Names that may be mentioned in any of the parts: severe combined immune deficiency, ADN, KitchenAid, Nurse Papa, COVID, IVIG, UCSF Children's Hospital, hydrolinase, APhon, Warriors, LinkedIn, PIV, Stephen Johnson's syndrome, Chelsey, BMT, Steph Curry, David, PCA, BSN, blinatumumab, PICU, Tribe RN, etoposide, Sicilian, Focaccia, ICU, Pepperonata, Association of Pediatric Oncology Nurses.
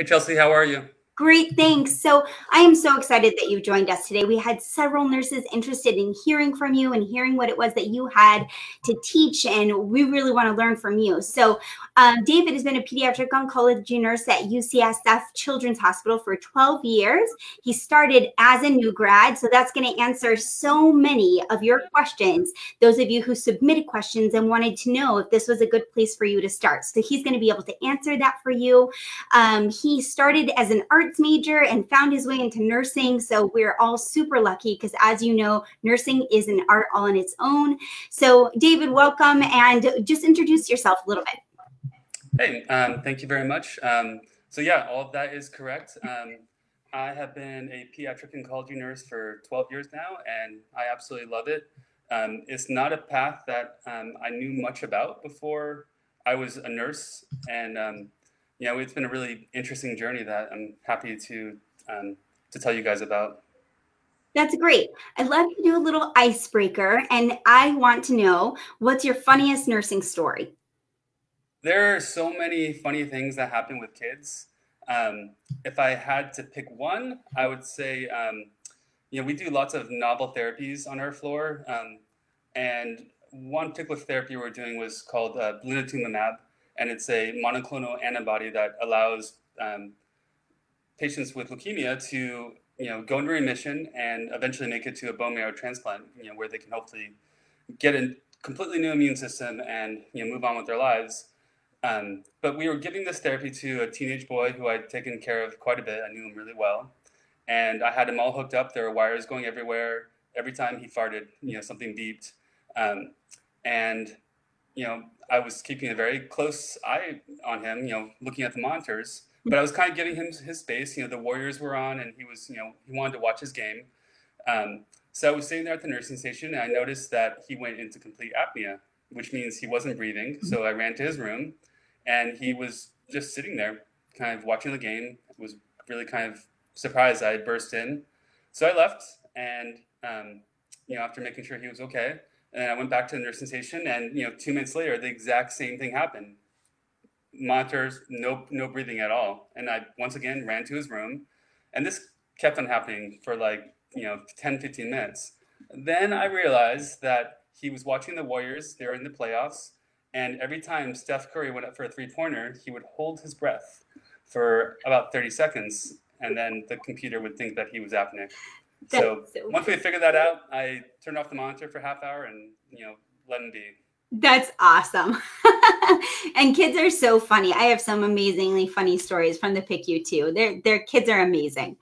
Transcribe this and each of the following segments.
Hey, Chelsey, how are you? Great, thanks. So I am so excited that you joined us today. We had several nurses interested in hearing from you and hearing what it was that you had to teach, and we really want to learn from you. So David has been a pediatric oncology nurse at UCSF Children's Hospital for 12 years. He started as a new grad, so that's going to answer so many of your questions, those of you who submitted questions and wanted to know if this was a good place for you to start. So he's going to be able to answer that for you. He started as an art major and found his way into nursing. So we're all super lucky because, as you know, nursing is an art all on its own. So David, welcome, and just introduce yourself a little bit. Hey, thank you very much. So yeah, all of that is correct. I have been a pediatric oncology nurse for 12 years now, and I absolutely love it. It's not a path that I knew much about before I was a nurse, and yeah, it's been a really interesting journey that I'm happy to tell you guys about. That's great. I'd love to do a little icebreaker, and I want to know, what's your funniest nursing story? There are so many funny things that happen with kids. If I had to pick one, I would say, we do lots of novel therapies on our floor, and one particular therapy we were doing was called blinatumumab. And it's a monoclonal antibody that allows patients with leukemia to, go into remission and eventually make it to a bone marrow transplant, where they can hopefully get a completely new immune system and, move on with their lives. But we were giving this therapy to a teenage boy who I'd taken care of quite a bit. I knew him really well, and I had him all hooked up. There were wires going everywhere. Every time he farted, something beeped, and I was keeping a very close eye on him, looking at the monitors, but I was kind of giving him his space. The Warriors were on, and he was, he wanted to watch his game. So I was sitting there at the nursing station, and I noticed that he went into complete apnea, which means he wasn't breathing. So I ran to his room, and he was just sitting there kind of watching the game. I was really kind of surprised I had burst in. So I left, and, after making sure he was okay, and I went back to the nursing station, and 2 minutes later, the exact same thing happened. Monitors, no breathing at all. And I once again ran to his room, and this kept on happening for 10-15 minutes. Then I realized that he was watching the Warriors. They were in the playoffs, and every time Steph Curry went up for a three-pointer, he would hold his breath for about 30 seconds, and then the computer would think that he was apneic. So once we figured that out, I turned off the monitor for half hour and, let him be. That's awesome. And kids are so funny. I have some amazingly funny stories from the PICU too. Their kids are amazing.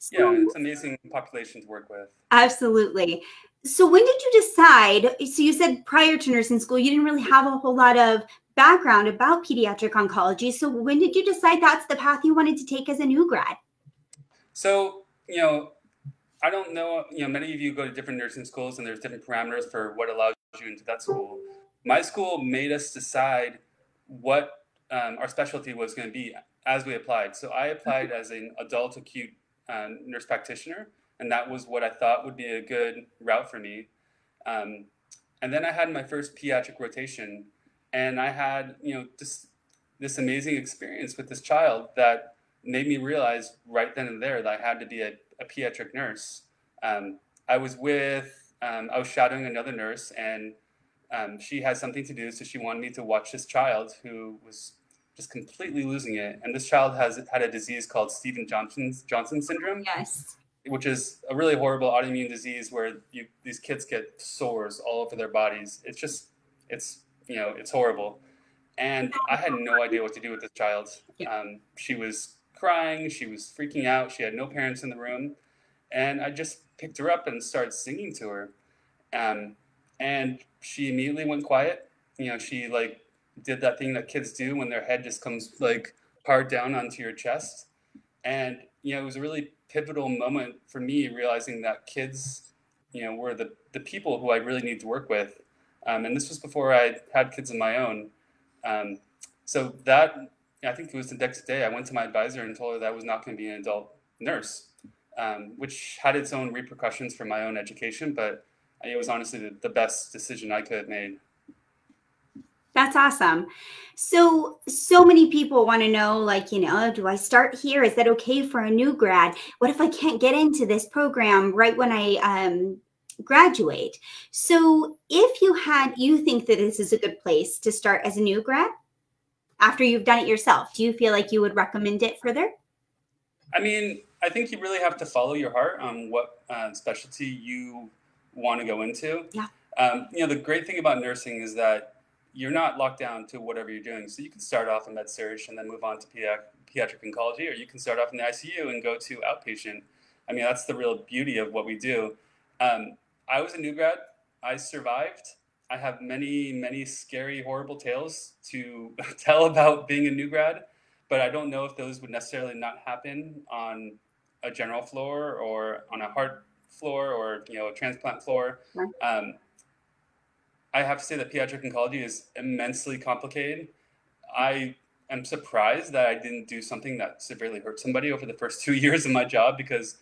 So, yeah, it's an amazing population to work with. Absolutely. So when did you decide, so you said prior to nursing school, you didn't really have a whole lot of background about pediatric oncology. So when did you decide that's the path you wanted to take as a new grad? So, I don't know, many of you go to different nursing schools, and there's different parameters for what allows you into that school. My school made us decide what our specialty was going to be as we applied. So I applied as an adult acute nurse practitioner, and that was what I thought would be a good route for me. And then I had my first pediatric rotation, and I had, just this amazing experience with this child that made me realize right then and there that I had to be a pediatric nurse. I was shadowing another nurse, and she had something to do, so she wanted me to watch this child who was just completely losing it. And this child had a disease called Stephen Johnson's syndrome. Yes. Which is a really horrible autoimmune disease where these kids get sores all over their bodies. It's just, it's horrible. And I had no idea what to do with this child. She was crying, she was freaking out, she had no parents in the room, and I just picked her up and started singing to her, and she immediately went quiet. She did that thing that kids do when their head just comes hard down onto your chest, and it was a really pivotal moment for me, realizing that kids were the people who I really need to work with, and this was before I had kids of my own. So that, I think it was the next day, I went to my advisor and told her that I was not going to be an adult nurse, which had its own repercussions for my own education, but it was honestly the best decision I could have made. That's awesome. So many people want to know, like, you know, do I start here? Is that okay for a new grad? What if I can't get into this program right when I graduate? So if you think that this is a good place to start as a new grad after you've done it yourself, do you feel like you would recommend it further? I mean, I think you really have to follow your heart on what specialty you want to go into. Yeah. You know, the great thing about nursing is that you're not locked down to whatever you're doing. So you can start off in med-surg and then move on to pediatric oncology, or you can start off in the ICU and go to outpatient. I mean, that's the real beauty of what we do. I was a new grad. I survived. I have many, many scary, horrible tales to tell about being a new grad, but I don't know if those would necessarily not happen on a general floor or on a heart floor or, you know, a transplant floor. I have to say that pediatric oncology is immensely complicated. I am surprised that I didn't do something that severely hurt somebody over the first 2 years of my job, because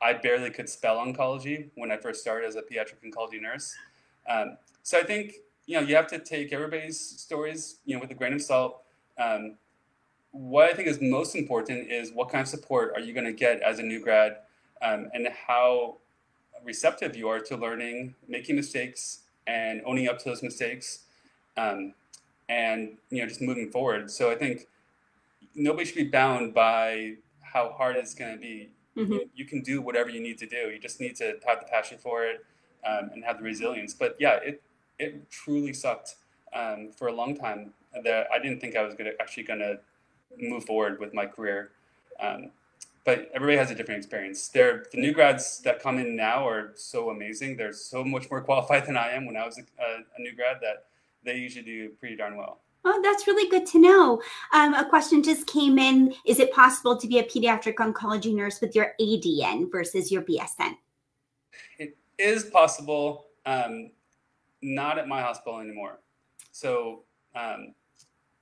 I barely could spell oncology when I first started as a pediatric oncology nurse. So I think, you know, you have to take everybody's stories, you know, with a grain of salt. What I think is most important is what kind of support are you going to get as a new grad, and how receptive you are to learning, making mistakes, and owning up to those mistakes, and, you know, just moving forward. So I think nobody should be bound by how hard it's going to be. Mm-hmm. You can do whatever you need to do. You just need to have the passion for it, and have the resilience. But yeah, it truly sucked for a long time that I didn't think I was actually going to move forward with my career. But everybody has a different experience. The new grads that come in now are so amazing. They're so much more qualified than I am when I was a new grad, that they usually do pretty darn well. Oh, that's really good to know. A question just came in. Is it possible to be a pediatric oncology nurse with your ADN versus your BSN? It is possible. Not at my hospital anymore. So,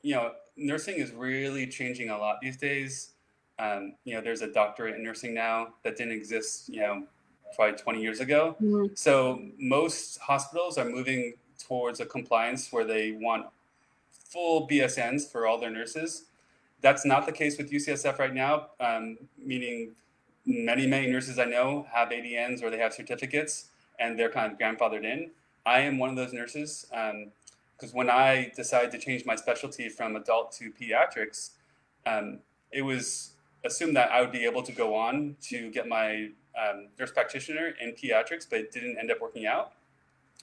you know, nursing is really changing a lot these days. You know, there's a doctorate in nursing now that didn't exist, you know, probably 20 years ago. Mm-hmm. So most hospitals are moving towards a compliance where they want full BSNs for all their nurses. That's not the case with UCSF right now, meaning many, many nurses I know have ADNs or they have certificates and they're kind of grandfathered in. I am one of those nurses, because when I decided to change my specialty from adult to pediatrics, it was assumed that I would be able to go on to get my nurse practitioner in pediatrics, but it didn't end up working out.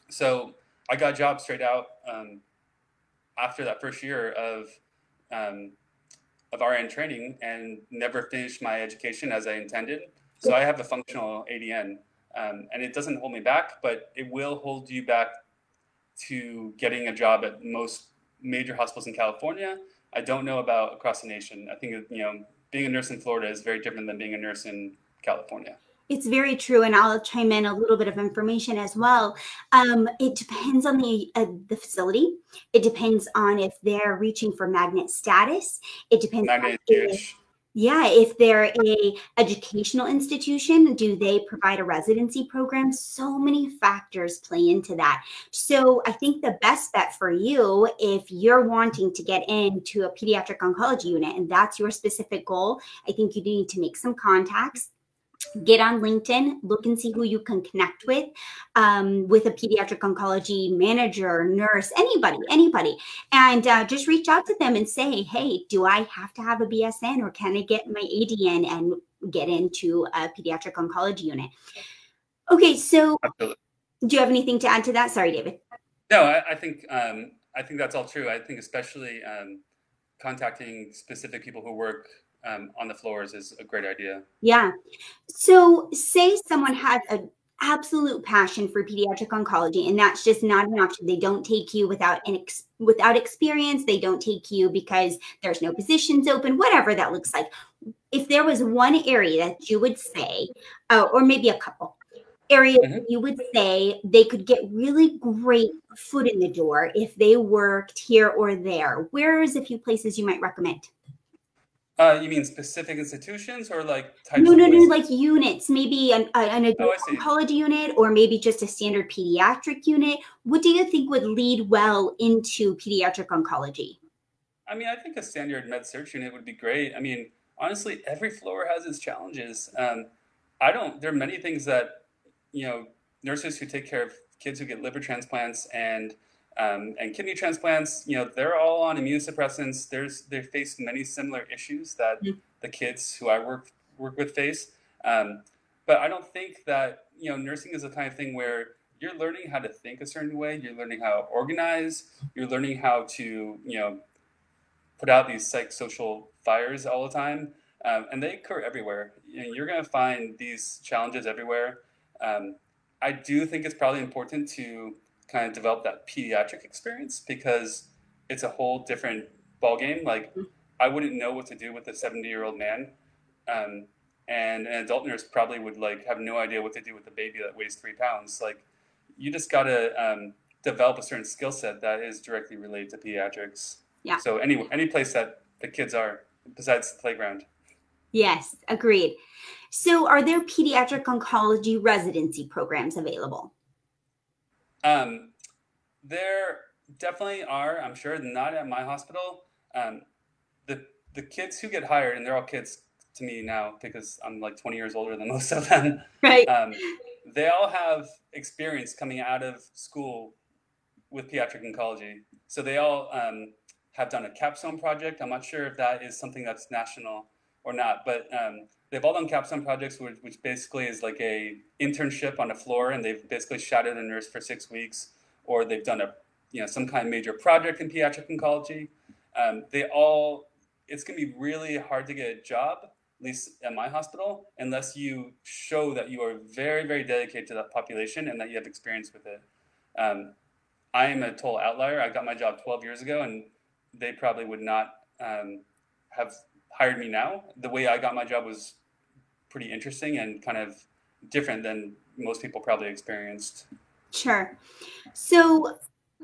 So I got a job straight out after that first year of RN training, and never finished my education as I intended. So I have a functional ADN, and it doesn't hold me back, but it will hold you back to getting a job at most major hospitals in California. I don't know about across the nation. I think, you know, being a nurse in Florida is very different than being a nurse in California. It's very true, and I'll chime in a little bit of information as well. It depends on the facility. It depends on if they're reaching for magnet status. It depends on if they're a educational institution, do they provide a residency program? So many factors play into that. So I think the best bet for you, if you're wanting to get into a pediatric oncology unit and that's your specific goal, I think you need to make some contacts. Get on LinkedIn, look and see who you can connect with a pediatric oncology manager, nurse, anybody. And just reach out to them and say, hey, do I have to have a BSN or can I get my ADN and get into a pediatric oncology unit? Okay, so absolutely. Do you have anything to add to that? Sorry, David. No, I think that's all true. I think especially contacting specific people who work on the floors is a great idea. Yeah. So say someone has an absolute passion for pediatric oncology and that's just not an option. They don't take you without experience. They don't take you because there's no positions open, whatever that looks like. If there was one area that you would say, or maybe a couple areas mm-hmm. you would say they could get really great foot in the door if they worked here or there, where's a few places you might recommend? You mean specific institutions or like types? No, like units, maybe an adult oncology unit or maybe just a standard pediatric unit. What do you think would lead well into pediatric oncology? I mean, I think a standard med-surg unit would be great. I mean, honestly, every floor has its challenges. There are many things that, you know, nurses who take care of kids who get liver transplants and kidney transplants, you know, they're all on immunosuppressants. They face many similar issues that the kids who I work with face. But I don't think that, you know, nursing is the kind of thing where you're learning how to think a certain way. You're learning how to organize. You're learning how to, you know, put out these psychosocial fires all the time. And they occur everywhere. You know, you're going to find these challenges everywhere. I do think it's probably important to kind of develop that pediatric experience because it's a whole different ballgame. Like, I wouldn't know what to do with a 70-year-old man. And an adult nurse probably would like have no idea what to do with a baby that weighs 3 pounds. Like, you just gotta develop a certain skill set that is directly related to pediatrics. Yeah. So any place that the kids are besides the playground. Yes, agreed. So are there pediatric oncology residency programs available? There definitely are. I'm sure not at my hospital. The kids who get hired, and they're all kids to me now because I'm like 20 years older than most of them. Right. They all have experience coming out of school with pediatric oncology. So they all have done a capstone project. I'm not sure if that is something that's national or not, but they've all done capstone projects, which basically is like a internship on the floor, and they've basically shadowed a nurse for 6 weeks, or they've done a, you know, some kind of major project in pediatric oncology. It's gonna be really hard to get a job, at least at my hospital, unless you show that you are very, very dedicated to that population and that you have experience with it. I am a total outlier. I got my job 12 years ago, and they probably would not have hired me now. The way I got my job was pretty interesting and kind of different than most people probably experienced. Sure. So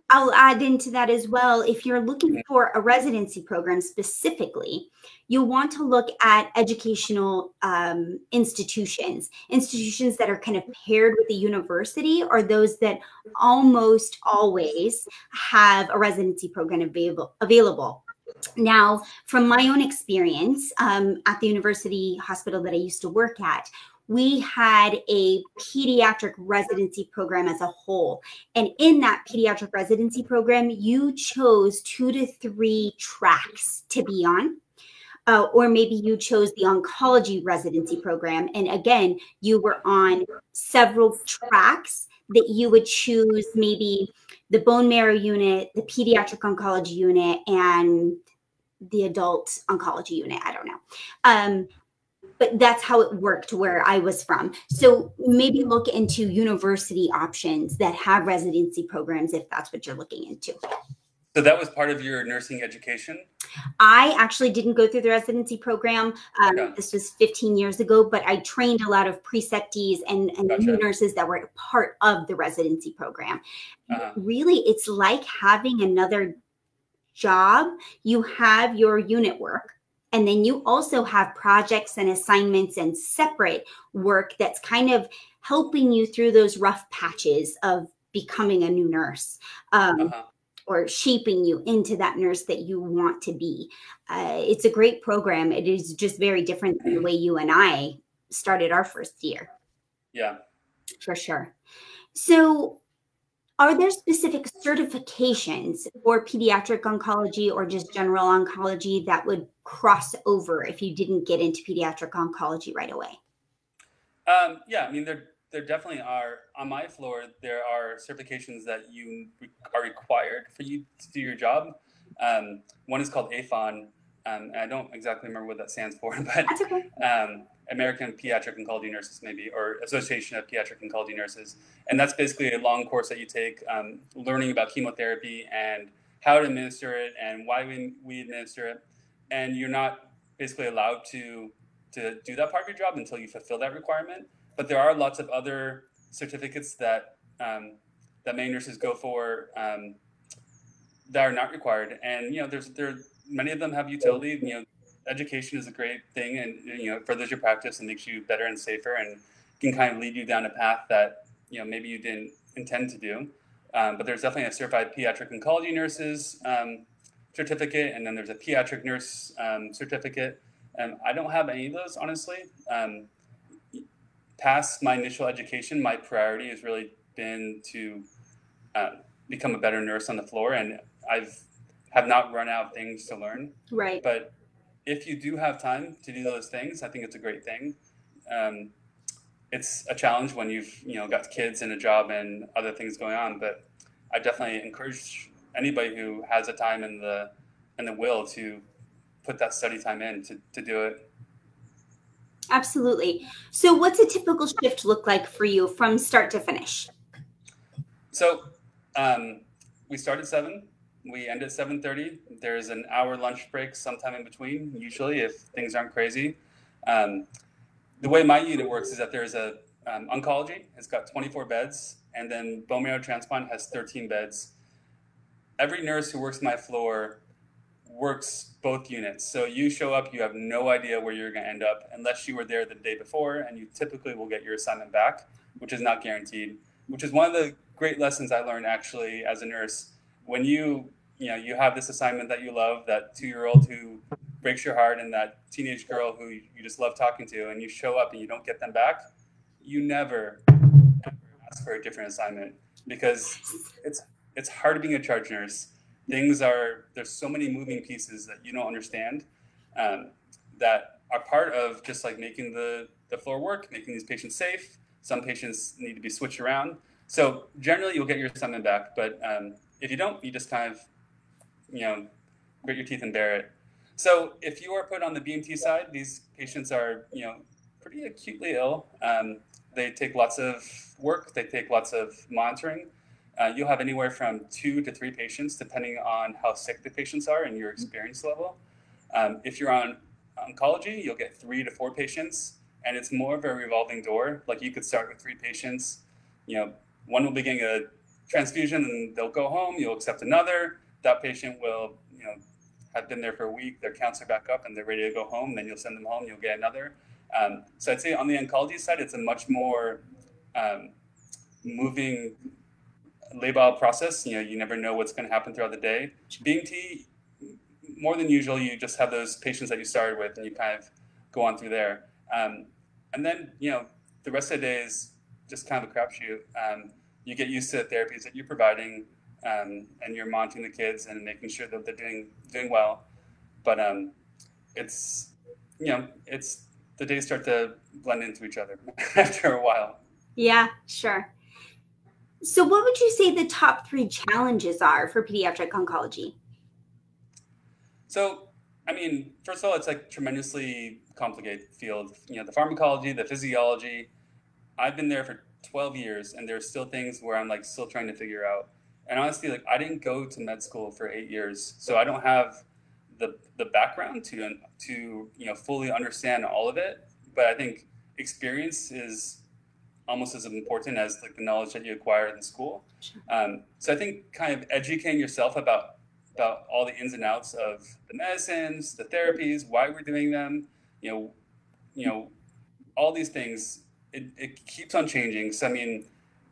I'll add into that as well. If you're looking for a residency program specifically, you'll want to look at educational institutions that are kind of paired with the university, or those that almost always have a residency program available. Now, from my own experience at the university hospital that I used to work at, we had a pediatric residency program as a whole. And in that pediatric residency program, you chose 2 to 3 tracks to be on. Or maybe you chose the oncology residency program. And again, you were on several tracks that you would choose, maybe the bone marrow unit, the pediatric oncology unit, and the adult oncology unit. I don't know. But that's how it worked where I was from. So maybe look into university options that have residency programs if that's what you're looking into. So that was part of your nursing education? I actually didn't go through the residency program. This was 15 years ago, but I trained a lot of preceptees and new nurses that were part of the residency program. Really, it's like having another job. You have your unit work, and then you also have projects and assignments and separate work that's kind of helping you through those rough patches of becoming a new nurse. Or shaping you into that nurse that you want to be. It's a great program. It is just very different than the way you and I started our first year. Yeah. For sure. So are there specific certifications for pediatric oncology or just general oncology that would cross over if you didn't get into pediatric oncology right away? Yeah, I mean, there definitely are. On my floor, there are certifications that you are required for you to do your job. One is called APhon, and I don't exactly remember what that stands for, but that's okay. American Pediatric Oncology Nurses, maybe, or Association of Pediatric Oncology Nurses. And that's basically a long course that you take, learning about chemotherapy and how to administer it and why we administer it. And you're not basically allowed to do that part of your job until you fulfill that requirement. But there are lots of other certificates that that many nurses go for that are not required, and you know, there are many of them have utility. You know, education is a great thing, and furthers your practice and makes you better and safer, and can kind of lead you down a path that maybe you didn't intend to do. But there's definitely a certified pediatric oncology nurses certificate, and then there's a pediatric nurse certificate. I don't have any of those, honestly. Past my initial education, my priority has really been to become a better nurse on the floor, and I have not run out of things to learn. Right. But if you do have time to do those things, I think it's a great thing. It's a challenge when you've got kids and a job and other things going on, but I definitely encourage anybody who has the time and the will to put that study time in to do it. Absolutely. So what's a typical shift look like for you from start to finish? So we start at 7. We end at 7:30. There's an hour lunch break sometime in between, usually, if things aren't crazy. The way my unit works is that there's a oncology, it's got 24 beds, and then bone marrow transplant has 13 beds. Every nurse who works my floor works both units. So you show up, you have no idea where you're going to end up unless you were there the day before, and you typically will get your assignment back, which is not guaranteed, which is one of the great lessons I learned actually as a nurse. When you have this assignment that you love, that 2-year-old who breaks your heart and that teenage girl who you just love talking to, and you show up and you don't get them back, you never ask for a different assignment, because it's hard being a charge nurse. There's so many moving pieces that you don't understand that are part of just like making the floor work, making these patients safe. Some patients need to be switched around. So generally you'll get your assignment back, but if you don't, you just kind of, grit your teeth and bear it. So if you are put on the BMT side, these patients are, pretty acutely ill. They take lots of work. They take lots of monitoring. You'll have anywhere from 2 to 3 patients, depending on how sick the patients are and your experience level. If you're on oncology, you'll get 3 to 4 patients, and it's more of a revolving door. Like you could start with 3 patients, one will be getting a transfusion and they'll go home, you'll accept another, that patient will have been there for a week, their counts are back up and they're ready to go home, then you'll send them home, you'll get another. So I'd say on the oncology side, it's a much more moving labile process. You never know what's going to happen throughout the day. BMT, more than usual, you just have those patients that you started with and you kind of go on through there. And then the rest of the day is just kind of a crapshoot. You get used to the therapies that you're providing, and you're monitoring the kids and making sure that they're doing well. But it's the days start to blend into each other after a while. Yeah, sure. So what would you say the top 3 challenges are for pediatric oncology? So, first of all, it's like tremendously complicated field. The pharmacology, the physiology, I've been there for 12 years, and there's still things where I'm like still trying to figure out. And honestly, like I didn't go to med school for 8 years, so I don't have the background to fully understand all of it. But I think experience is almost as important as like the knowledge that you acquire in school. So I think kind of educating yourself about all the ins and outs of the medicines, the therapies, why we're doing them, all these things. It keeps on changing. So,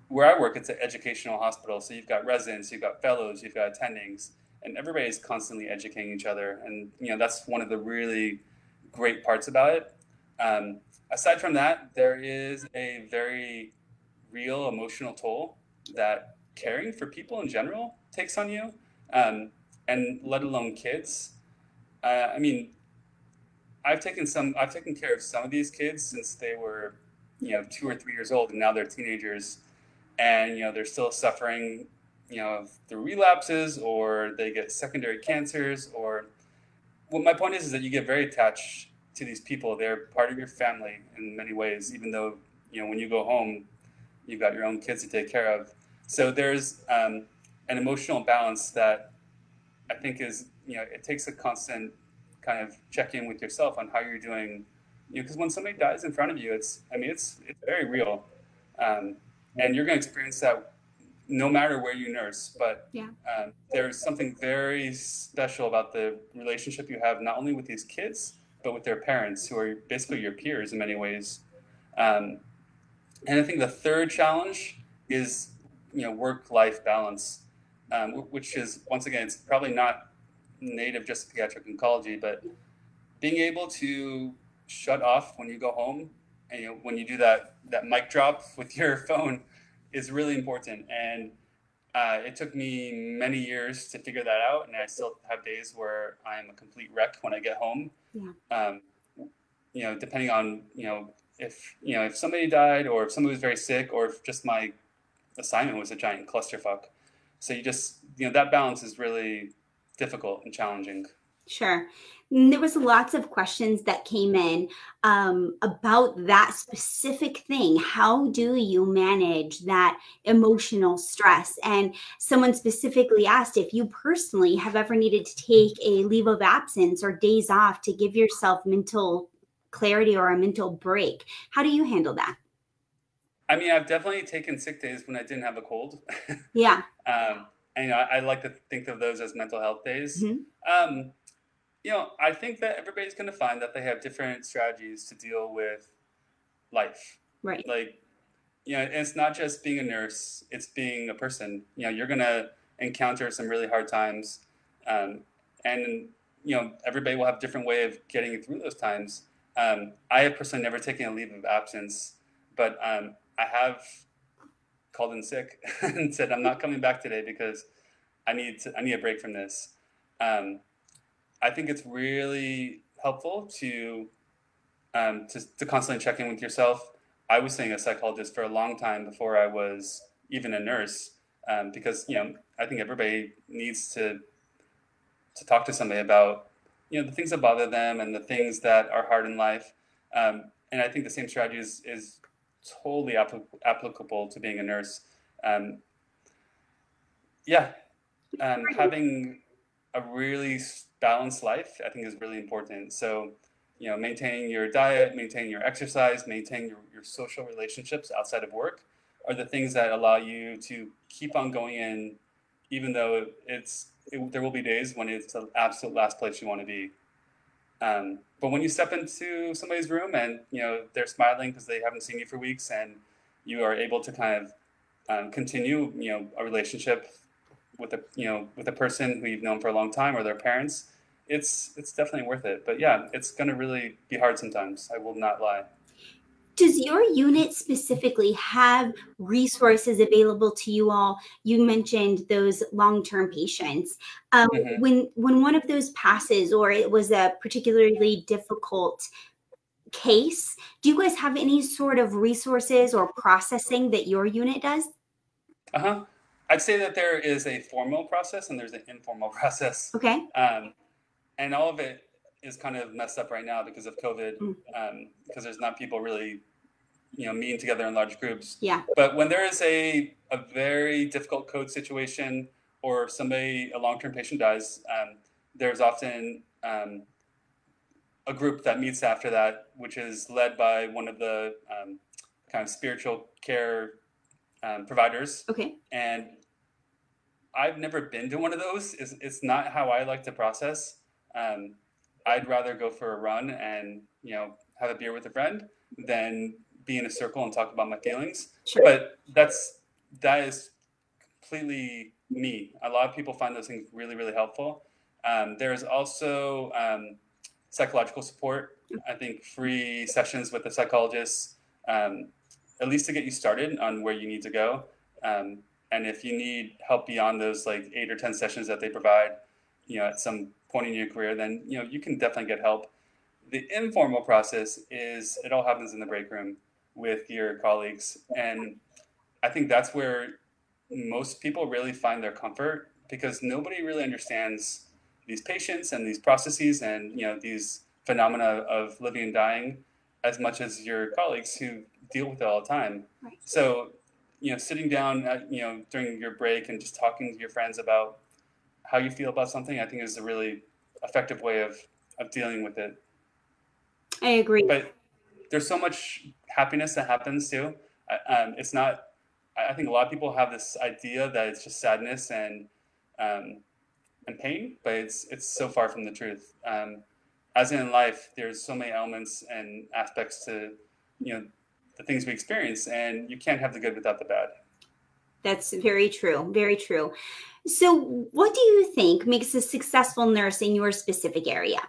where I work, it's an educational hospital. So you've got residents, you've got fellows, you've got attendings, and everybody's constantly educating each other. And, that's one of the really great parts about it. Aside from that, there is a very real emotional toll that caring for people in general takes on you, and let alone kids. I've taken care of some of these kids since they were 2 or 3 years old, and now they're teenagers, and they're still suffering through relapses, or they get secondary cancers, or what my point is that you get very attached to these people. They're part of your family in many ways, even though when you go home you've got your own kids to take care of. So there's an emotional balance that I think is it takes a constant kind of check in with yourself on how you're doing. Because when somebody dies in front of you, it's very real, and you're going to experience that no matter where you nurse. But yeah. There's something very special about the relationship you have not only with these kids, but with their parents, who are basically your peers in many ways. And I think the third challenge is, work-life balance, which is, once again, it's probably not native just to pediatric oncology, but being able to shut off when you go home, and when you do that mic drop with your phone, is really important. And it took me many years to figure that out, and I still have days where I'm a complete wreck when I get home. Yeah. Depending on if somebody died, or if somebody was very sick, or if just my assignment was a giant clusterfuck. So you just that balance is really difficult and challenging. Sure. And there was lots of questions that came in about that specific thing. How do you manage that emotional stress? And someone specifically asked if you personally have ever needed to take a leave of absence or days off to give yourself mental clarity or a mental break. How do you handle that? I mean, I've definitely taken sick days when I didn't have a cold. Yeah. I like to think of those as mental health days. Mm-hmm. I think that everybody's going to find that they have different strategies to deal with life. Right. And it's not just being a nurse, it's being a person. You're going to encounter some really hard times. Everybody will have a different way of getting through those times. I have personally never taken a leave of absence, but I have called in sick and said, I'm not coming back today because I need a break from this. I think it's really helpful to constantly check in with yourself. I was seeing a psychologist for a long time before I was even a nurse, because I think everybody needs to talk to somebody about the things that bother them and the things that are hard in life. And I think the same strategy is totally applicable to being a nurse. Having a really balanced life, I think, is really important. So, maintaining your diet, maintaining your exercise, maintaining your social relationships outside of work are the things that allow you to keep on going in, even though there will be days when it's the absolute last place you want to be. But when you step into somebody's room and, they're smiling because they haven't seen you for weeks, and you are able to kind of continue, a relationship with a person who you've known for a long time, or their parents, it's definitely worth it. But yeah, it's going to really be hard sometimes. I will not lie. Does your unit specifically have resources available to you all? You mentioned those long-term patients. Mm-hmm. When one of those passes, or it was a particularly difficult case, do you guys have any sort of resources or processing that your unit does? Uh-huh. I'd say that there is a formal process and there's an informal process. Okay. And all of it is kind of messed up right now because of COVID, because there's not people really, meeting together in large groups. Yeah. But when there is a very difficult code situation, or a long-term patient dies, there's often a group that meets after that, which is led by one of the kind of spiritual care providers. Okay. And I've never been to one of those. It's not how I like to process. I'd rather go for a run and, have a beer with a friend than be in a circle and talk about my feelings. Sure. But that is completely me. A lot of people find those things really, really helpful. There is also psychological support. I think free sessions with a psychologist, at least to get you started on where you need to go. And if you need help beyond those 8 or 10 sessions that they provide, at some point in your career, then, you can definitely get help. The informal process is it all happens in the break room with your colleagues. And I think that's where most people really find their comfort, because nobody really understands these patients and these processes and, these phenomena of living and dying as much as your colleagues who deal with it all the time. Right. So, sitting down, during your break and just talking to your friends about how you feel about something, I think is a really effective way of dealing with it. I agree. But there's so much happiness that happens too. I think a lot of people have this idea that it's just sadness and pain, but it's so far from the truth. as in life, there's so many elements and aspects to, you know, the things we experience, and you can't have the good without the bad. That's very true. Very true. So what do you think makes a successful nurse in your specific area?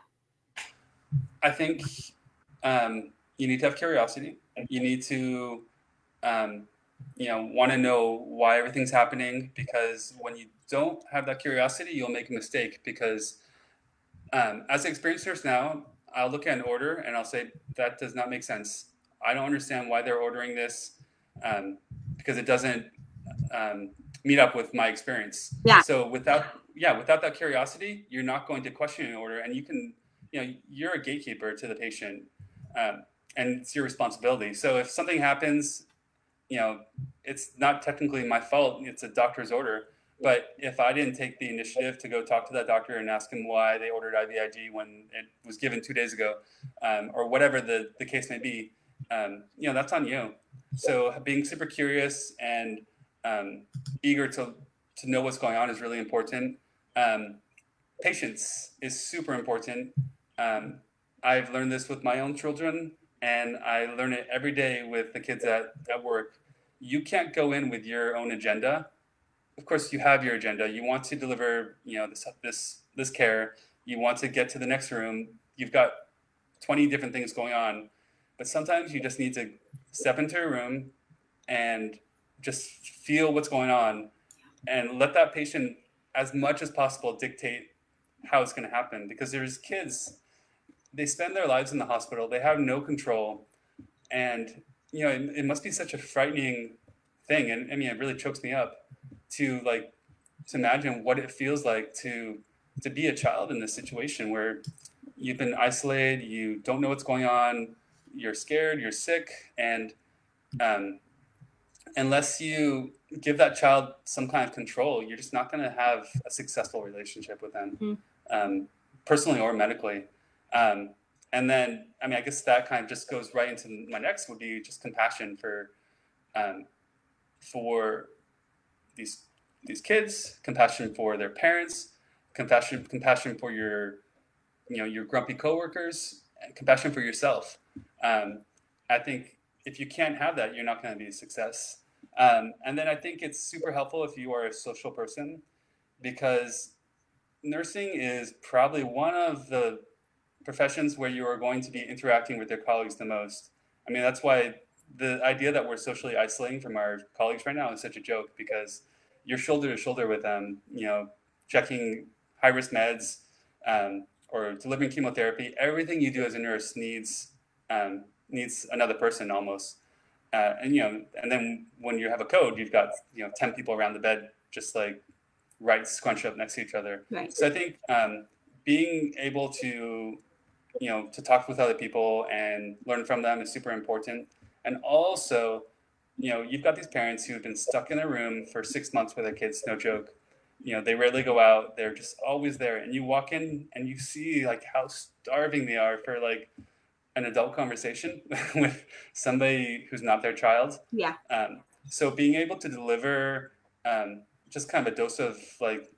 I think you need to have curiosity. You need to, you know, want to know why everything's happening, because when you don't have that curiosity, you'll make a mistake. Because as an experienced nurse now, I'll look at an order and I'll say, that does not make sense. I don't understand why they're ordering this, because it doesn't meet up with my experience. Yeah. So without that curiosity, you're not going to question an order, and you can, you know, you're a gatekeeper to the patient, and it's your responsibility. So if something happens, you know, it's not technically my fault. It's a doctor's order. But if I didn't take the initiative to go talk to that doctor and ask him why they ordered IVIG when it was given 2 days ago, or whatever the case may be, you know, that's on you. So being super curious and eager to know what's going on is really important. Patience is super important. I've learned this with my own children, and I learn it every day with the kids at work. You can't go in with your own agenda. Of course, you have your agenda. You want to deliver, you know, this care. You want to get to the next room. You've got 20 different things going on. But sometimes you just need to step into a room and just feel what's going on, and let that patient, as much as possible, dictate how it's going to happen. Because there's kids, they spend their lives in the hospital. They have no control. And, you know, it must be such a frightening thing. And I mean, it really chokes me up to imagine what it feels like to be a child in this situation where you've been isolated, you don't know what's going on, you're scared, you're sick. And unless you give that child some kind of control, you're just not going to have a successful relationship with them, personally or medically. And then, I mean, I guess that kind of just goes right into my next, would be just compassion for these kids, compassion for their parents, compassion for your, you know, your grumpy coworkers, and compassion for yourself. I think if you can't have that, you're not going to be a success. And then I think it's super helpful if you are a social person, because nursing is probably one of the professions where you are going to be interacting with your colleagues the most. I mean, that's why the idea that we're socially isolating from our colleagues right now is such a joke, because you're shoulder to shoulder with them, you know, checking high risk meds, or delivering chemotherapy. Everything you do as a nurse needs another person almost. And, you know, and then when you have a code, you've got, you know, 10 people around the bed, just like right scrunched up next to each other. Right. So I think, being able to, you know, to talk with other people and learn from them is super important. And also, you know, you've got these parents who have been stuck in their room for 6 months with their kids, no joke. You know, they rarely go out. They're just always there. And you walk in and you see like how starving they are for like an adult conversation with somebody who's not their child. Yeah. So being able to deliver just kind of a dose of like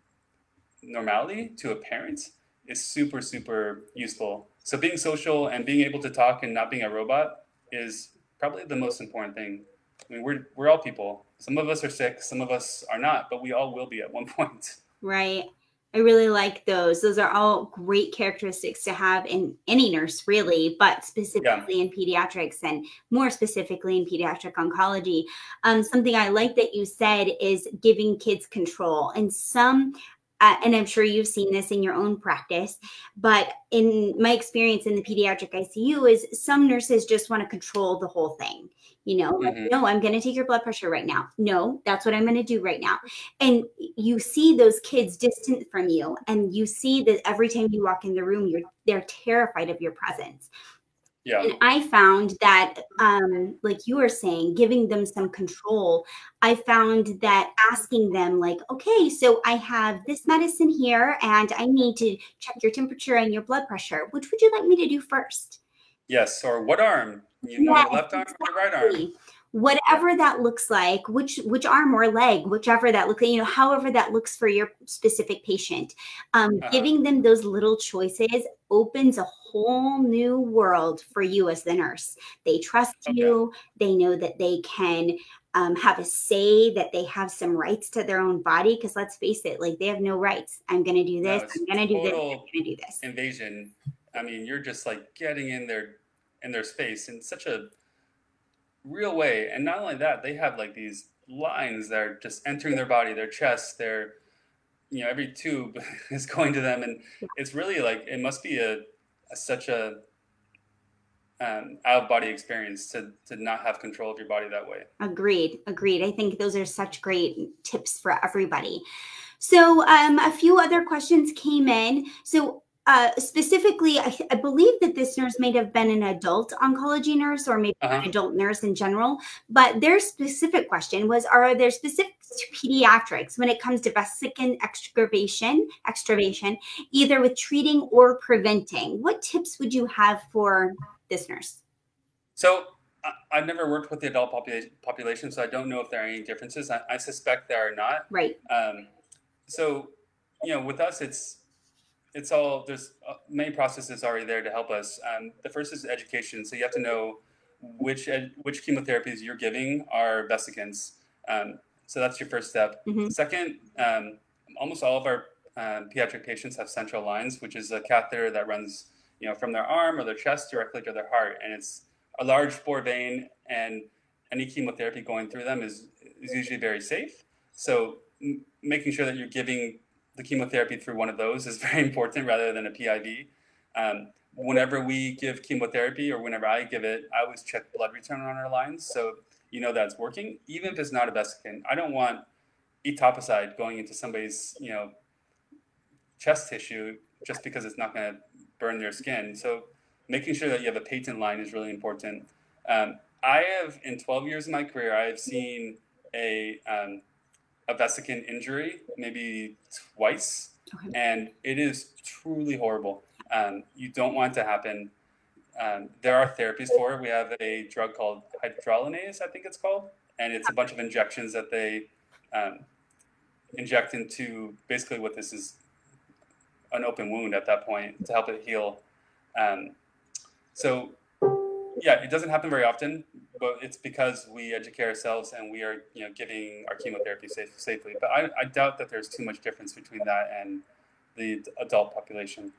normality to a parent is super, super useful. So being social and being able to talk and not being a robot is probably the most important thing. I mean, we're all people. Some of us are sick, some of us are not, but we all will be at one point. Right. I really like those. Those are all great characteristics to have in any nurse, really, but specifically in pediatrics, and more specifically in pediatric oncology. Something I like that you said is giving kids control. And and I'm sure you've seen this in your own practice, but in my experience in the pediatric ICU is some nurses just want to control the whole thing. You know, like, no, I'm going to take your blood pressure right now. No, that's what I'm going to do right now. And you see those kids distant from you, and you see that every time you walk in the room, they're terrified of your presence. Yeah. And I found that, like you were saying, giving them some control, I found that asking them like, okay, so I have this medicine here and I need to check your temperature and your blood pressure. Which would you like me to do first? Yes. Or what arm? You want the left arm or the right arm? whatever that looks like, which arm or leg, whichever that looks like, you know, however that looks for your specific patient, giving them those little choices opens a whole new world for you as the nurse. They trust you. They know that they can have a say, that they have some rights to their own body. Because let's face it, like, they have no rights. I'm going to do this. I'm going to do this. I'm going to do this. Invasion. I mean, you're just like getting in their space in such a real way. And not only that, they have like these lines that are just entering their body, their chest, their, you know, every tube is going to them. And it's really like, it must be such a out of body experience to not have control of your body that way. Agreed. I think those are such great tips for everybody. So a few other questions came in. So specifically, I believe that this nurse may have been an adult oncology nurse or maybe an adult nurse in general, but their specific question was, are there specifics to pediatrics when it comes to vesican extravasation, either with treating or preventing? What tips would you have for this nurse? So I've never worked with the adult population, so I don't know if there are any differences. I suspect there are not. Right. So, you know, with us, it's all, there's many processes already there to help us. The first is education. So you have to know which chemotherapies you're giving are vesicants. So that's your first step. Second, almost all of our pediatric patients have central lines, which is a catheter that runs, you know, from their arm or their chest directly to their heart. And it's a large bore vein, and any chemotherapy going through them is usually very safe. So making sure that you're giving the chemotherapy through one of those is very important rather than a PIV. Whenever we give chemotherapy or whenever I give it, I always check blood return on our lines. So you know that's working, even if it's not a vesicant. I don't want etoposide going into somebody's, you know, chest tissue just because it's not going to burn their skin. So making sure that you have a patent line is really important. I have, in 12 years of my career, I have seen a vesicant injury maybe twice, and it is truly horrible. You don't want it to happen. There are therapies for it. We have a drug called hydrolinase, I think it's called, and it's a bunch of injections that they inject into basically what this is, an open wound at that point, to help it heal. So yeah, it doesn't happen very often, but it's because we educate ourselves and we are, you know, giving our chemotherapy safely. But I doubt that there's too much difference between that and the adult population.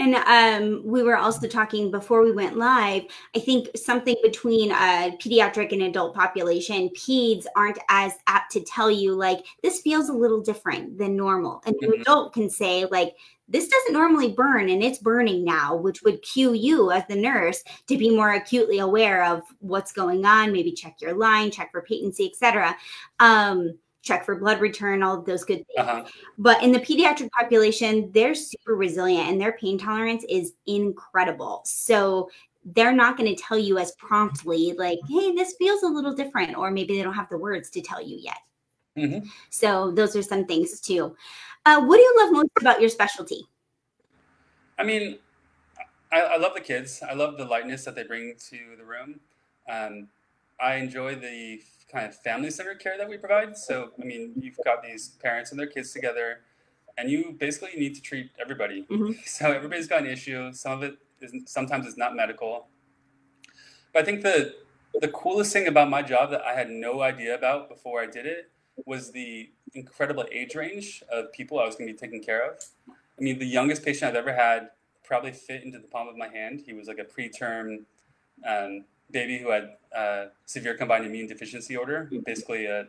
And we were also talking before we went live, I think something between pediatric and adult population, peds aren't as apt to tell you, like, this feels a little different than normal. And an adult can say, like, this doesn't normally burn and it's burning now, which would cue you as the nurse to be more acutely aware of what's going on, maybe check your line, check for patency, et cetera. Check for blood return, all of those good things. But in the pediatric population, they're super resilient and their pain tolerance is incredible. So they're not going to tell you as promptly, like, hey, this feels a little different, or maybe they don't have the words to tell you yet. So those are some things too. What do you love most about your specialty? I mean, I love the kids. I love the lightness that they bring to the room. I enjoy the kind of family-centered care that we provide. So, I mean, you've got these parents and their kids together, and you basically need to treat everybody. So everybody's got an issue. Some of it isn't, sometimes it's not medical. But I think the coolest thing about my job that I had no idea about before I did it was the incredible age range of people I was going to be taking care of. I mean, the youngest patient I've ever had probably fit into the palm of my hand. He was like a preterm baby who had severe combined immune deficiency order, basically a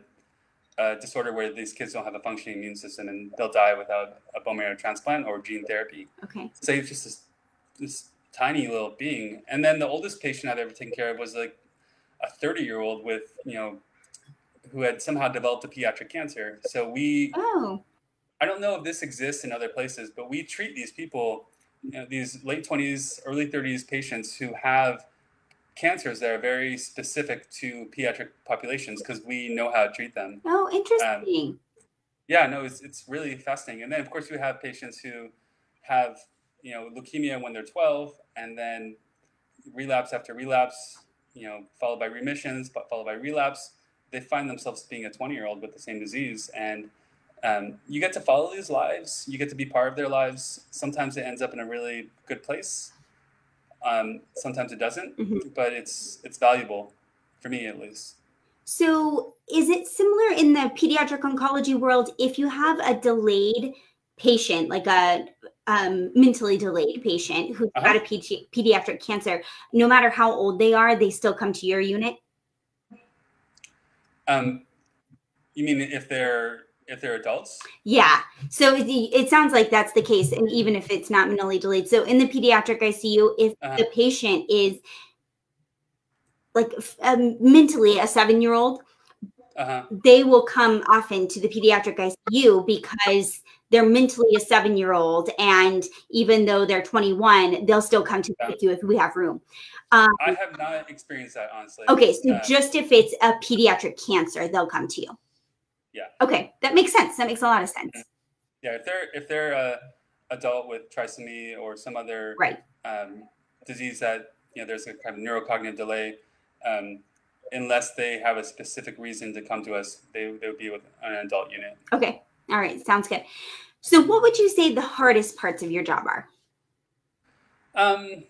disorder where these kids don't have a functioning immune system and they'll die without a bone marrow transplant or gene therapy. So he's just this tiny little being. And then the oldest patient I've ever taken care of was like a 30-year-old with, you know, who had somehow developed a pediatric cancer. So we, I don't know if this exists in other places, but we treat these people, you know, these late 20s, early 30s patients who have cancers that are very specific to pediatric populations because we know how to treat them. Interesting. Yeah, no, it's really fascinating. And then of course you have patients who have, you know, leukemia when they're 12 and then relapse after relapse, followed by remissions, followed by relapse, they find themselves being a 20-year-old with the same disease. And you get to follow these lives. You get to be part of their lives. Sometimes it ends up in a really good place. Sometimes it doesn't, but it's valuable, for me at least. So is it similar in the pediatric oncology world if you have a delayed patient, like a mentally delayed patient who's got a pediatric cancer, no matter how old they are, they still come to your unit? You mean if they're adults? Yeah. So it sounds like that's the case. And even if it's not mentally delayed. So in the pediatric ICU, if the patient is like mentally a 7-year-old, they will come often to the pediatric ICU because they're mentally a 7-year-old. And even though they're 21, they'll still come to the PICU if we have room. I have not experienced that, honestly. Okay. So just if it's a pediatric cancer, they'll come to you. Yeah. Okay. That makes sense. That makes a lot of sense. Yeah. If they're a adult with trisomy or some other disease that, there's a kind of neurocognitive delay, unless they have a specific reason to come to us, they would be with an adult unit. Okay. All right. Sounds good. So what would you say the hardest parts of your job are? I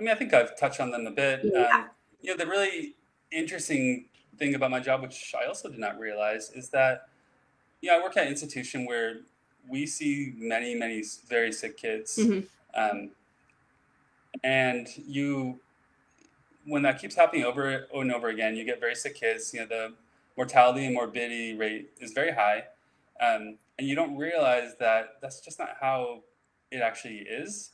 mean, I think I've touched on them a bit. Yeah. The really interesting thing about my job, which I also did not realize, is that I work at an institution where we see many, many very sick kids, and when that keeps happening over and over again, you get very sick kids. The mortality and morbidity rate is very high, and you don't realize that that's just not how it actually is.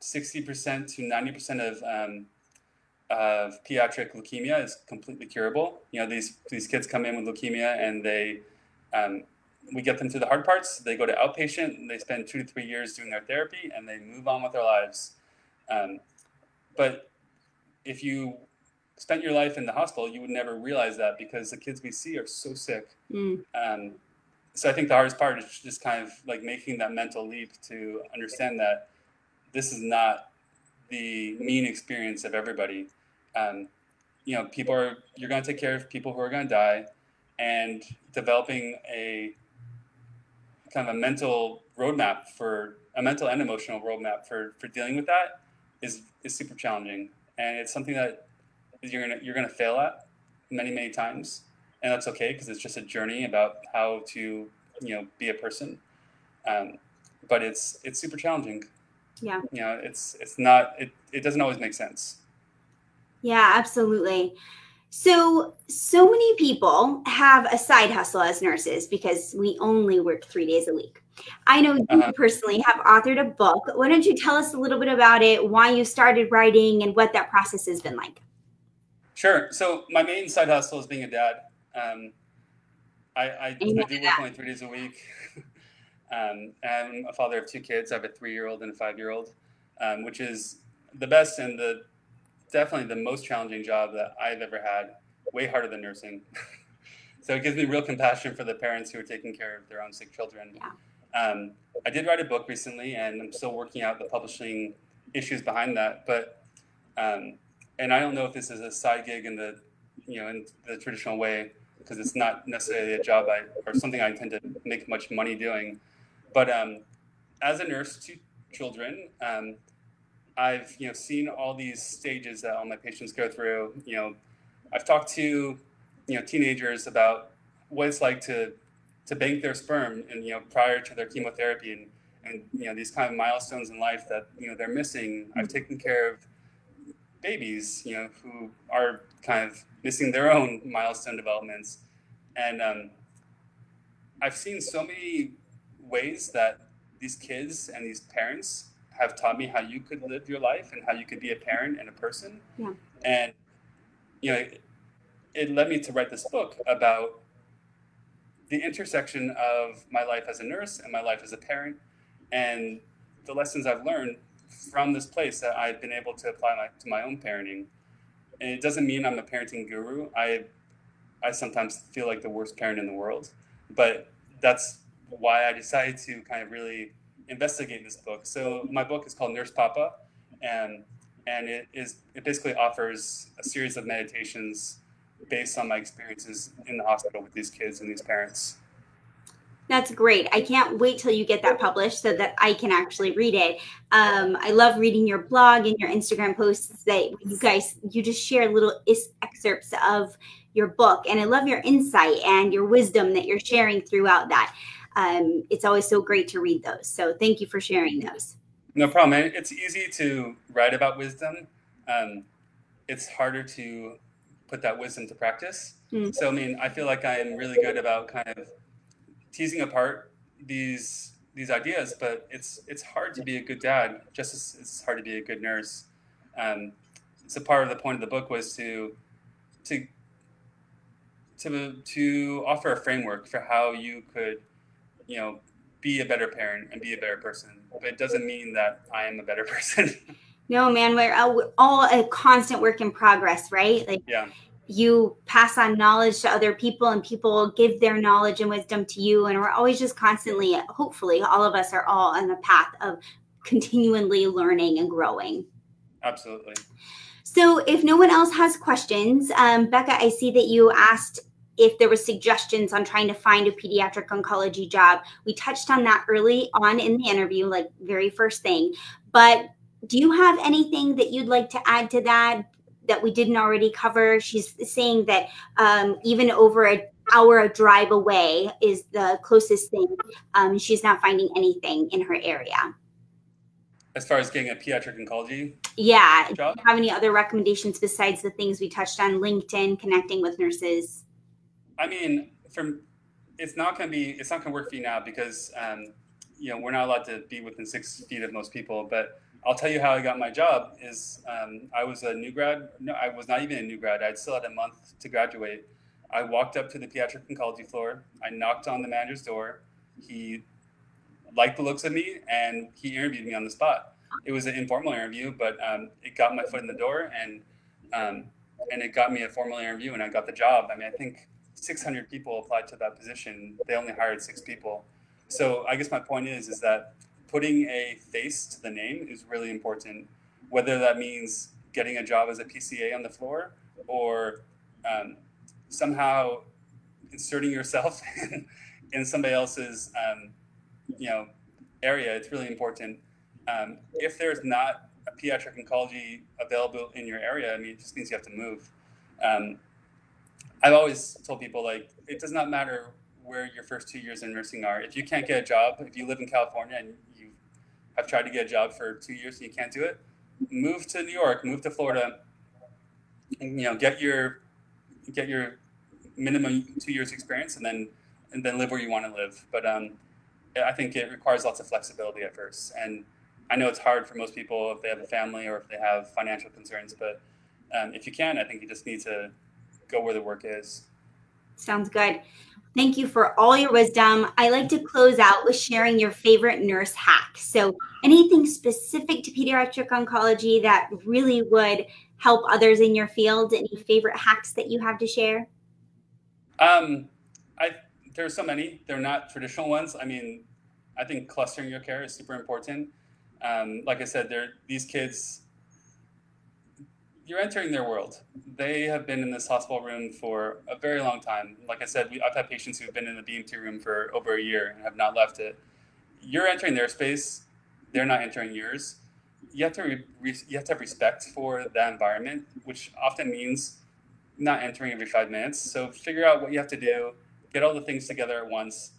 60% to 90% of pediatric leukemia is completely curable. These kids come in with leukemia and they, we get them through the hard parts. They go to outpatient and they spend 2 to 3 years doing their therapy and they move on with their lives. But if you spent your life in the hospital, you would never realize that because the kids we see are so sick. So I think the hardest part is just kind of like making that mental leap to understand that this is not the mean experience of everybody. You're going to take care of people who are going to die, and developing a kind of a mental roadmap and emotional roadmap for dealing with that is super challenging. And it's something that you're going to fail at many, many times. And that's okay, because it's just a journey about how to, be a person. But it's super challenging. Yeah. It's not, it doesn't always make sense. Yeah, absolutely. So many people have a side hustle as nurses because we only work 3 days a week. I know you personally have authored a book. Why don't you tell us a little bit about it, why you started writing and what that process has been like? Sure. So my main side hustle is being a dad. I do work only 3 days a week. I'm a father of 2 kids. I have a 3-year-old and a 5-year-old, which is the best and definitely the most challenging job that I've ever had, way harder than nursing. So it gives me real compassion for the parents who are taking care of their own sick children. Yeah. I did write a book recently, and I'm still working out the publishing issues behind that. But and I don't know if this is a side gig in the in the traditional way, because it's not necessarily a job or something I intend to make much money doing. But as a nurse to children, I've seen all these stages that all my patients go through. I've talked to teenagers about what it's like to bank their sperm and prior to their chemotherapy and these kind of milestones in life that they're missing. I've taken care of babies who are kind of missing their own milestone developments, and I've seen so many ways that these kids and these parents have taught me how you could live your life and how you could be a parent and a person. Yeah. And, it led me to write this book about the intersection of my life as a nurse and my life as a parent and the lessons I've learned from this place that I've been able to apply to my own parenting. And it doesn't mean I'm a parenting guru. I sometimes feel like the worst parent in the world, but that's why I decided to kind of really investigate this book. So my book is called Nurse Papa, and and it basically offers a series of meditations based on my experiences in the hospital with these kids and these parents. That's great. I can't wait till you get that published so that I can actually read it. I love reading your blog and your Instagram posts that you just share little excerpts of your book. And I love your insight and your wisdom that you're sharing throughout that. It's always so great to read those. So thank you for sharing those. No problem. It's easy to write about wisdom. It's harder to put that wisdom to practice. Mm-hmm. So, I mean, I feel like I am really good about kind of teasing apart these ideas, but it's hard to be a good dad, just as it's hard to be a good nurse. So part of the point of the book was to offer a framework for how you could, be a better parent and be a better person. But it doesn't mean that I am a better person. No, man, we're all a constant work in progress, right? Like, yeah. You pass on knowledge to other people and people give their knowledge and wisdom to you. And we're always just constantly, hopefully all of us are all on the path of continually learning and growing. Absolutely. So if no one else has questions, Becca, I see that you asked if there were suggestions on trying to find a pediatric oncology job. We touched on that early on in the interview, like very first thing, but do you have anything that you'd like to add to that we didn't already cover? She's saying that even over an hour of drive away is the closest thing. She's not finding anything in her area. As far as getting a pediatric oncology job? Do you have any other recommendations besides the things we touched on, LinkedIn, connecting with nurses? I mean, it's not going to work for you now because, we're not allowed to be within 6 feet of most people, but I'll tell you how I got my job is I was a new grad. No, I was not even a new grad. I'd still had a month to graduate. I walked up to the pediatric oncology floor. I knocked on the manager's door. He liked the looks of me, and he interviewed me on the spot. It was an informal interview, but it got my foot in the door, and it got me a formal interview, and I got the job. I mean, I think 600 people applied to that position. They only hired 6 people. So I guess my point is that putting a face to the name is really important, whether that means getting a job as a PCA on the floor or somehow inserting yourself in somebody else's, area. It's really important. If there's not a pediatric oncology available in your area, I mean, it just means you have to move. I've always told people, like, it does not matter where your first 2 years in nursing are. If you can't get a job, if you live in California and I've tried to get a job for 2 years and you can't do it, move to New York, move to Florida, and, get your minimum 2 years experience and then live where you want to live. But I think it requires lots of flexibility at first. And I know it's hard for most people if they have a family or if they have financial concerns, but if you can, I think you just need to go where the work is. Sounds good. Thank you for all your wisdom. I like to close out with sharing your favorite nurse hack. So anything specific to pediatric oncology that really would help others in your field? Any favorite hacks that you have to share? There's so many. They're not traditional ones. I mean, I think clustering your care is super important. Like I said, these kids, you're entering their world. They have been in this hospital room for a very long time. Like I said, I've had patients who've been in the BMT room for over a year and have not left it. You're entering their space. They're not entering yours. You have to have respect for that environment, which often means not entering every 5 minutes. So figure out what you have to do, get all the things together at once,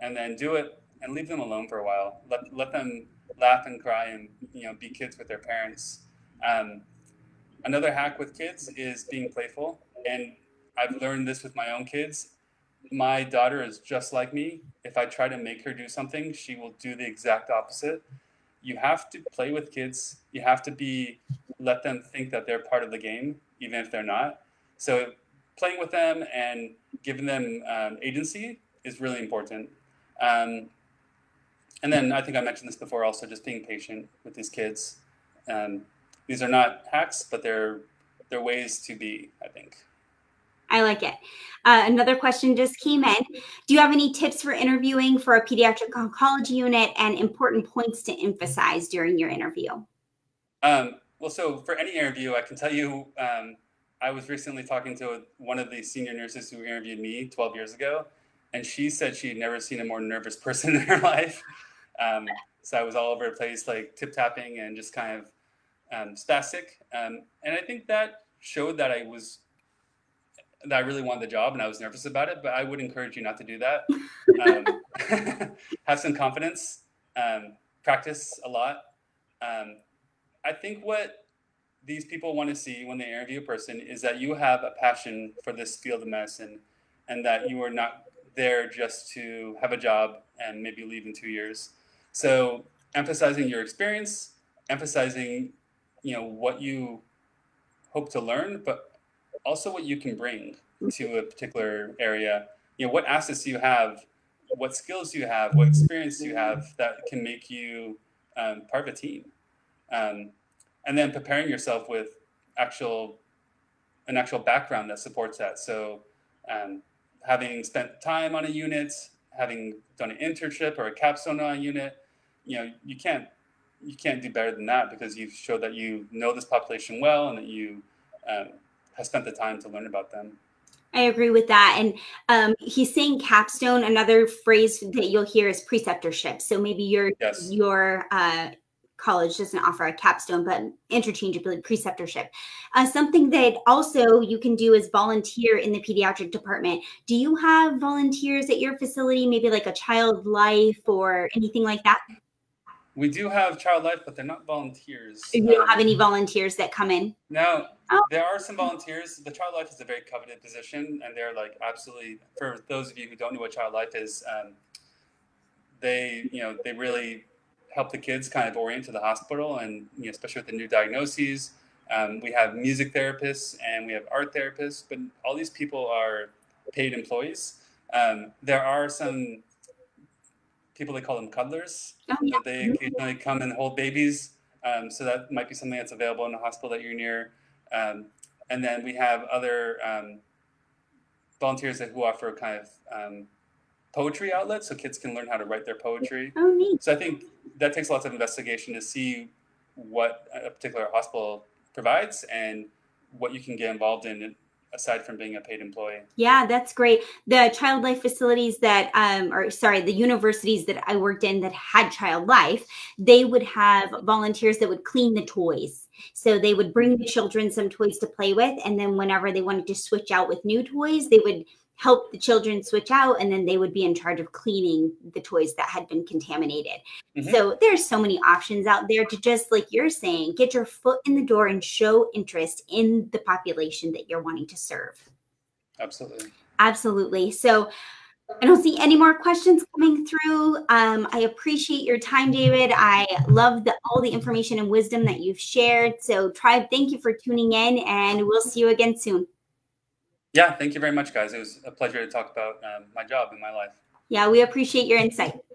and then do it and leave them alone for a while. Let them laugh and cry and be kids with their parents. Another hack with kids is being playful. And I've learned this with my own kids. My daughter is just like me. If I try to make her do something, she will do the exact opposite. You have to play with kids. You have to let them think that they're part of the game, even if they're not. So playing with them and giving them agency is really important. And then I think I mentioned this before also, just being patient with these kids. These are not hacks, but they're ways to be, I think. I like it. Another question just came in. Do you have any tips for interviewing for a pediatric oncology unit and important points to emphasize during your interview? Well, so for any interview, I can tell you, I was recently talking to one of the senior nurses who interviewed me 12 years ago, and she said she had never seen a more nervous person in her life. So I was all over the place, like tip-tapping and just kind of spastic. And I think that showed that that I really wanted the job and I was nervous about it, but I would encourage you not to do that. Have some confidence, practice a lot. I think what these people want to see when they interview a person is that you have a passion for this field of medicine and that you are not there just to have a job and maybe leave in 2 years. So emphasizing your experience, emphasizing, what you hope to learn, but also what you can bring to a particular area. What assets do you have? What skills do you have? What experience do you have that can make you part of a team? And then preparing yourself with an actual background that supports that. So having spent time on a unit, having done an internship or a capstone on a unit, you can't do better than that because you've showed that you know this population well and that you have spent the time to learn about them. I agree with that. And he's saying capstone. Another phrase that you'll hear is preceptorship. So maybe your college doesn't offer a capstone, but interchangeably preceptorship. Something that also you can do is volunteer in the pediatric department. Do you have volunteers at your facility, maybe like a child life or anything like that? We do have child life, but they're not volunteers. You don't have any volunteers that come in? No, there are some volunteers. The child life is a very coveted position, and they're like absolutely, for those of you who don't know what child life is, they really help the kids kind of orient to the hospital, and especially with the new diagnoses. We have music therapists and we have art therapists, but all these people are paid employees. There are some people, they call them cuddlers. Oh, yeah. They occasionally come and hold babies. So that might be something that's available in the hospital that you're near. And then we have other volunteers who offer kind of poetry outlets, so kids can learn how to write their poetry. Oh, neat. So I think that takes lots of investigation to see what a particular hospital provides and what you can get involved in aside from being a paid employee. Yeah, that's great. The child life facilities that, the universities that I worked in that had child life, they would have volunteers that would clean the toys. So they would bring the children some toys to play with. And then whenever they wanted to switch out with new toys, they would help the children switch out. And then they would be in charge of cleaning the toys that had been contaminated. Mm-hmm. So there's so many options out there to just, like you're saying, get your foot in the door and show interest in the population that you're wanting to serve. Absolutely. Absolutely. So I don't see any more questions coming through. I appreciate your time, David. I love all the information and wisdom that you've shared. So Tribe, thank you for tuning in, and we'll see you again soon. Yeah, thank you very much, guys. It was a pleasure to talk about my job and my life. Yeah, we appreciate your insight.